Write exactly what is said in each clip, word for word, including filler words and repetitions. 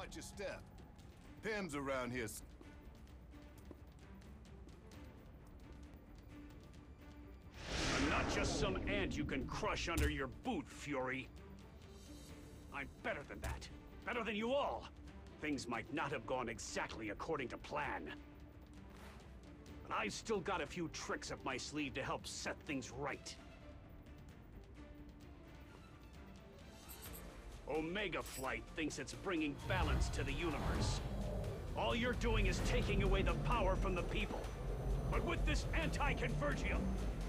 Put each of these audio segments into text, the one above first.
Watch your step. Pim's around here. I'm not just some ant you can crush under your boot, Fury. I'm better than that. Better than you all. Things might not have gone exactly according to plan. But I've still got a few tricks up my sleeve to help set things right. Omega Flight thinks it's bringing balance to the universe. All you're doing is taking away the power from the people. But with this anti-convergium,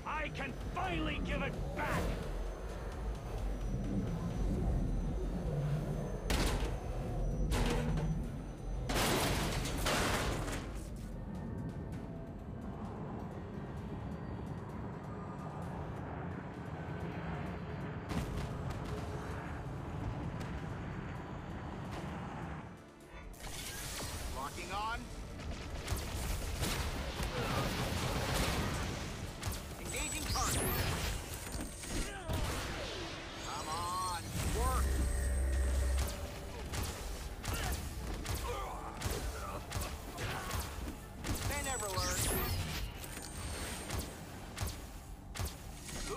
I can finally give it back! On. Engaging target. Come on, work. They never learn.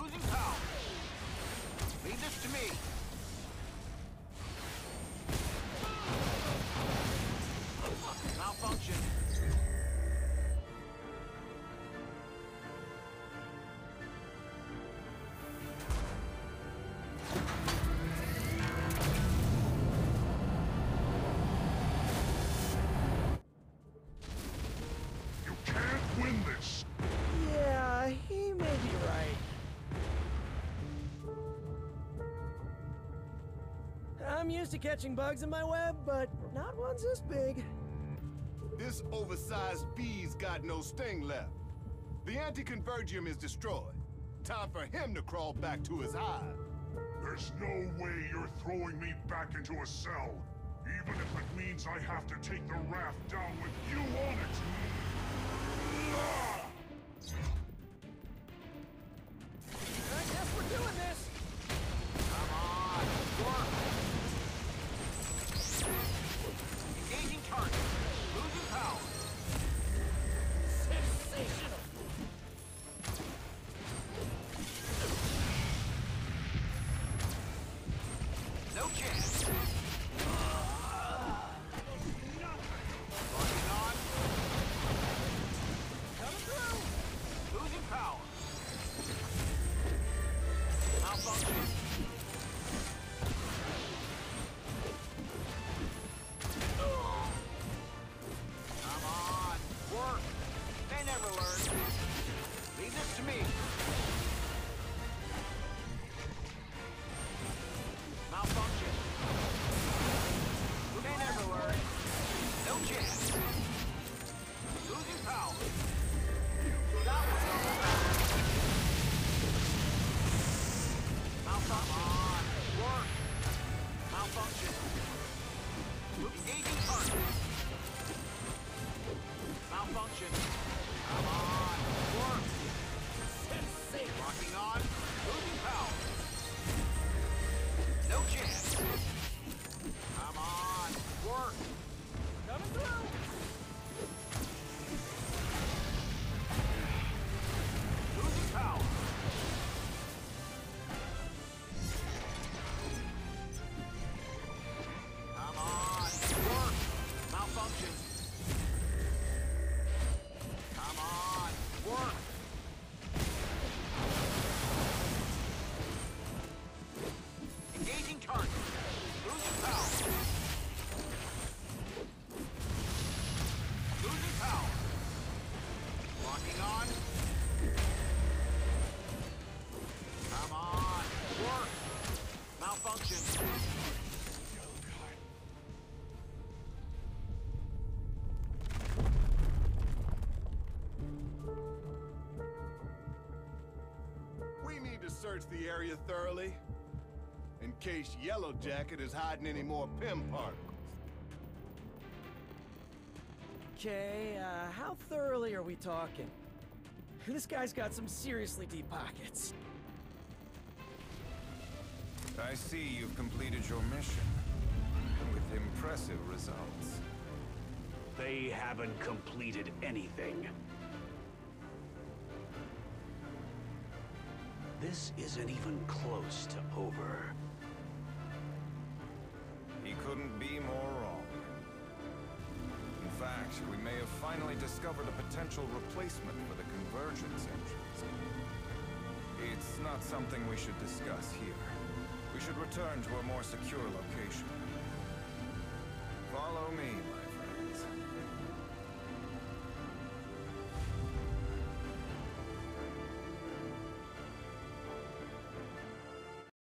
Losing power. Leave this to me. Malfunction. You can't win this. Yeah, he may be right. I'm used to catching bugs in my web, but not ones this big. This oversized bee's got no sting left. The anti-convergium is destroyed. Time for him to crawl back to his hive. There's no way you're throwing me back into a cell, even if it means I have to take the raft down with you on it. I guess we're doing this. Come on, work. Search the area thoroughly, in case Yellow Jacket is hiding any more Pim particles. Okay, uh, how thoroughly are we talking? This guy's got some seriously deep pockets. I see you've completed your mission with impressive... impressive results. They haven't completed anything. This isn't even close to over. He couldn't be more wrong. In fact, we may have finally discovered a potential replacement for the convergence engines. It's not something we should discuss here. We should return to a more secure location.